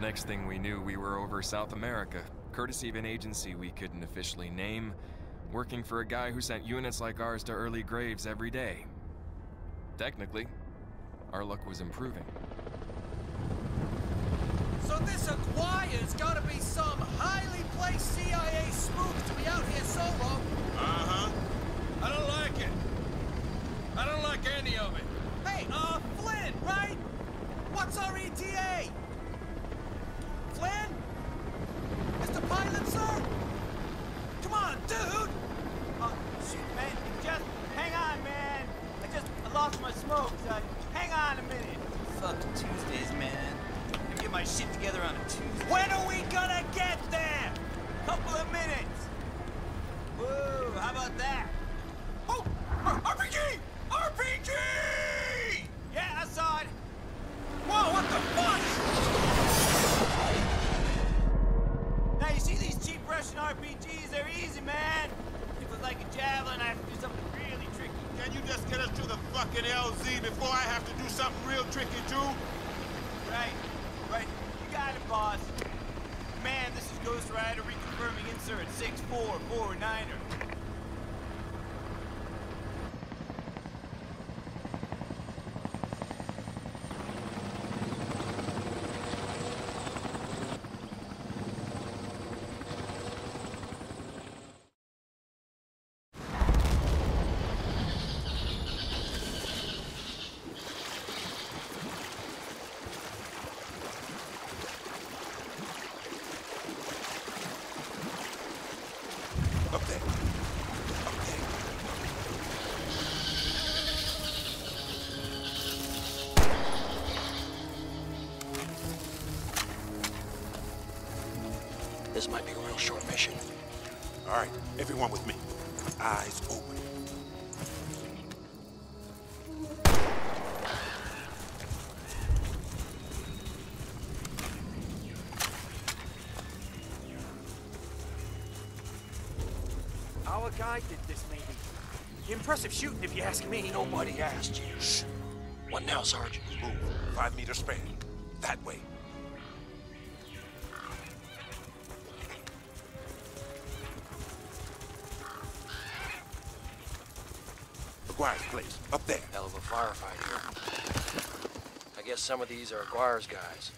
Next thing we knew, we were over South America, courtesy of an agency we couldn't officially name, working for a guy who sent units like ours to early graves every day. Technically, our luck was improving. So this Aguirre's gotta be some highly placed CIA spook to be out here solo. Uh-huh. I don't like it. I don't like any of it. Hey, Flynn, right? What's our ETA? Flynn? Mr. Pilot, sir? Come on, dude! Shoot, man, just hang on, man. I lost my smoke, son. Hang on a minute. Fuck Tuesdays, man. I get my shit together on a Tuesday. When are we gonna get there? Couple of minutes. Whoa, how about that? Oh! RPG! RPG! Yeah, I saw it. Whoa, what the fuck? Now, you see these cheap Russian RPGs? They're easy, man. If it's like a javelin, I have to do something really tricky. Can you just get us to the fucking LZ before I have to do something real tricky, too? Right. You got it, boss. Man, this is Ghost Rider reconfirming insert 6449er. This might be a real short mission. All right, everyone with me. Eyes open. Our guy did this, maybe. Impressive shooting, if you ask me. Nobody asked you. Shh. One now, Sarge. Move. 5 meters span. That way. McGuire's place, up there. Hell of a firefight here. I guess some of these are McGuire's guys.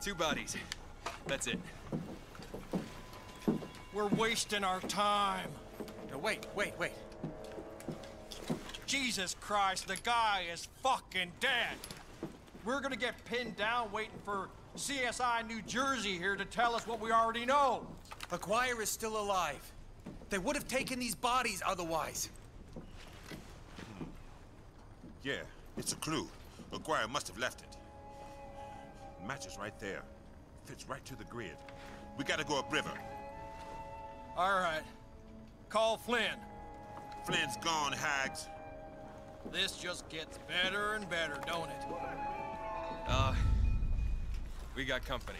Two bodies. That's it. We're wasting our time. Now wait. Jesus Christ, the guy is fucking dead. We're gonna get pinned down waiting for CSI New Jersey here to tell us what we already know. McGuire is still alive. They would have taken these bodies otherwise. Yeah, it's a clue. McGuire must have left it. Matches right there. Fits right to the grid. We gotta go upriver. All right. Call Flynn. Flynn's gone, Hags. This just gets better and better, don't it? We got company.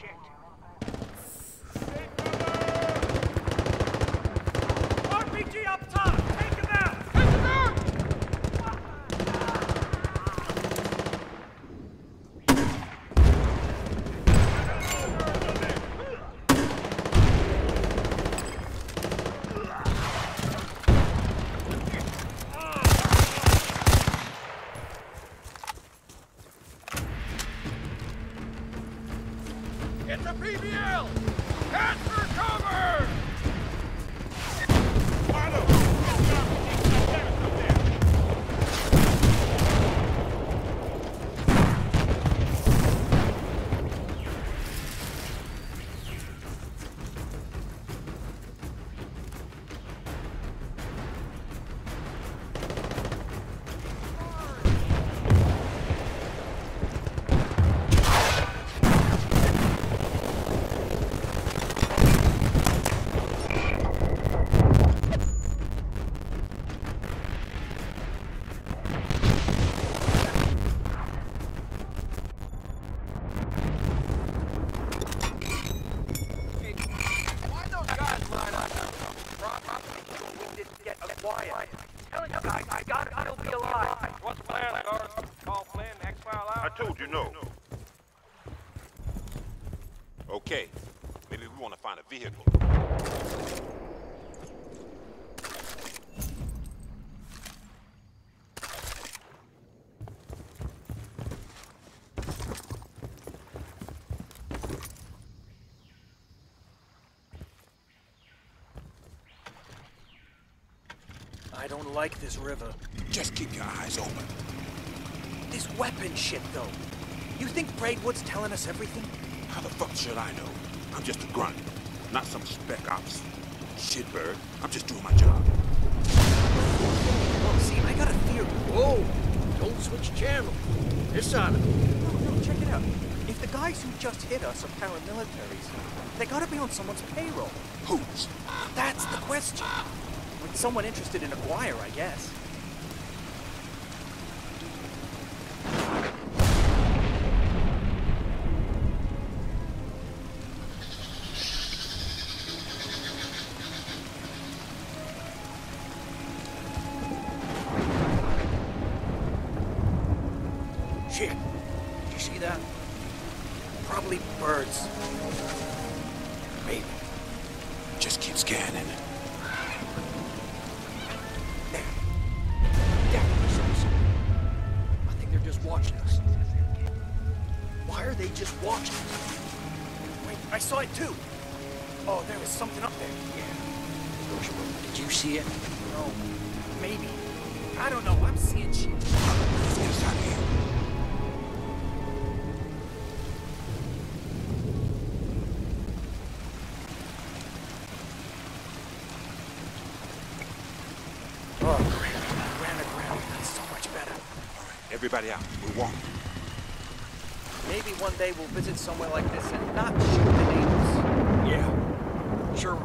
shit. Take cover! RPG up top! Take him out! Take him vehicle. I don't like this river. Just keep your eyes open. This weapon shit, though. You think Braidwood's telling us everything? How the fuck should I know? I'm just a grunt. Not some spec ops. Shitbird. I'm just doing my job. Look, see, I got a theory. Whoa! Don't switch channel. This side of it. No, check it out. If the guys who just hit us are paramilitaries, they gotta be on someone's payroll. Who's? That's the question. With someone interested in Aguirre, I guess. Everybody out. We're walking. Maybe one day we'll visit somewhere like this and not shoot the neighbors. Yeah. Sure.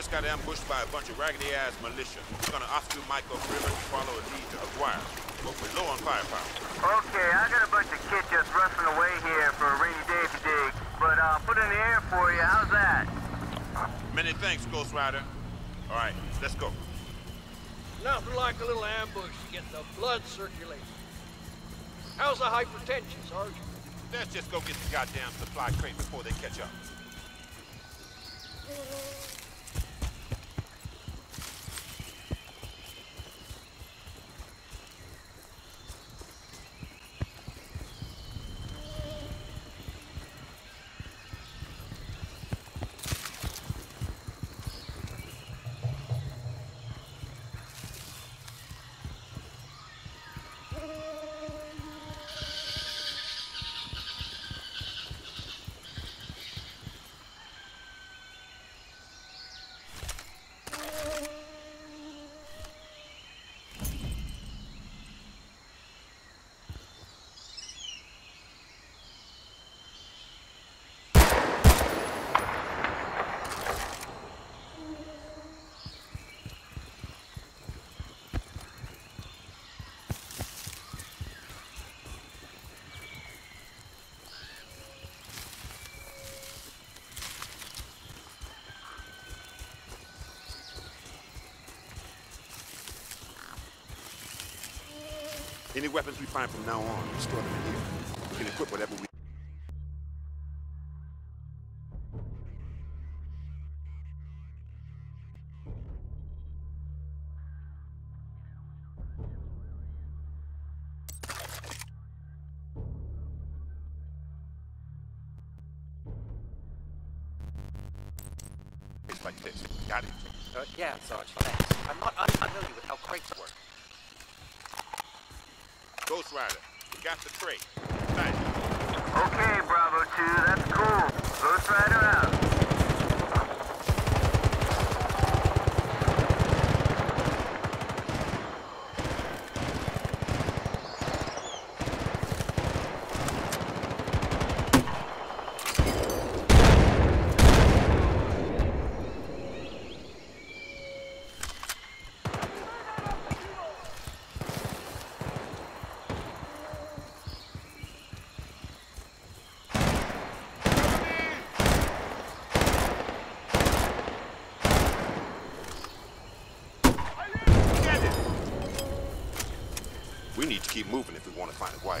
just got ambushed by a bunch of raggedy-ass militia. We're gonna off-do Michael's river and follow a lead to Aguirre. But we're low on firepower. Okay, I got a bunch of kit just rusting away here for a rainy day if you dig. But I'll put in the air for you. How's that? Many thanks, Ghost Rider. All right, let's go. Nothing like a little ambush to get the blood circulating. How's the hypertension, Sergeant? Let's just go get the goddamn supply crate before they catch up. Any weapons we find from now on, we store them in here. We can equip whatever we... It's like this. Got it. Yeah, Sarge, thanks. I'm not unfamiliar with how crates work. Ghost Rider, we got the crate. Nice. Okay, Bravo 2, that's cool. Ghost Rider out. Keep moving if we want to find a wire.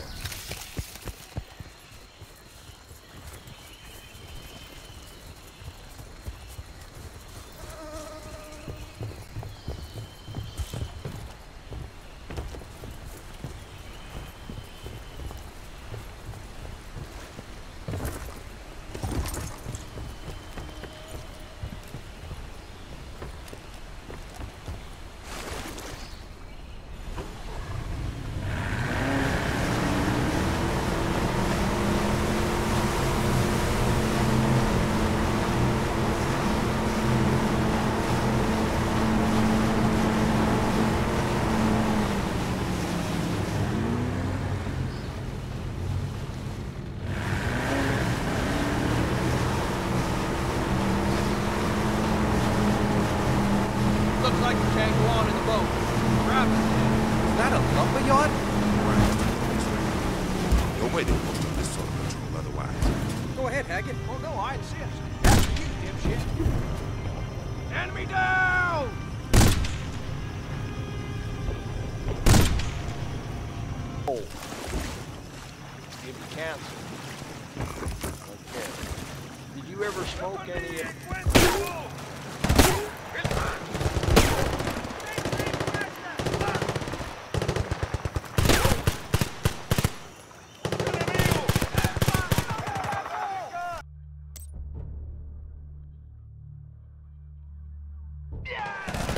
Yeah!